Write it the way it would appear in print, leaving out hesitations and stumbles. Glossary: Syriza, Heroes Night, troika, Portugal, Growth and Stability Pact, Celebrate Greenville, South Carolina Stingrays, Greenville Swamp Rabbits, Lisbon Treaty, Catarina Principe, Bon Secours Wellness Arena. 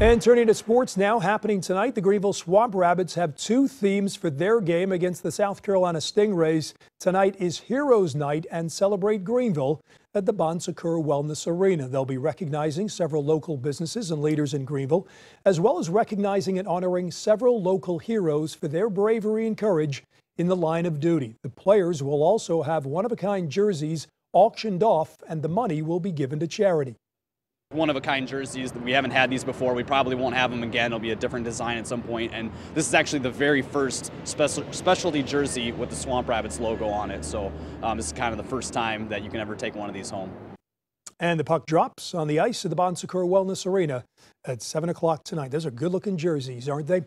And turning to sports now, happening tonight, the Greenville Swamp Rabbits have two themes for their game against the South Carolina Stingrays. Tonight is Heroes Night and Celebrate Greenville at the Bon Secours Wellness Arena. They'll be recognizing several local businesses and leaders in Greenville, as well as recognizing and honoring several local heroes for their bravery and courage in the line of duty. The players will also have one-of-a-kind jerseys auctioned off, and the money will be given to charity. One-of-a-kind jerseys. We haven't had these before. We probably won't have them again. It'll be a different design at some point. And this is actually the very first specialty jersey with the Swamp Rabbits logo on it. So this is kind of the first time that you can ever take one of these home. And the puck drops on the ice at the Bon Secours Wellness Arena at 7 o'clock tonight. Those are good-looking jerseys, aren't they?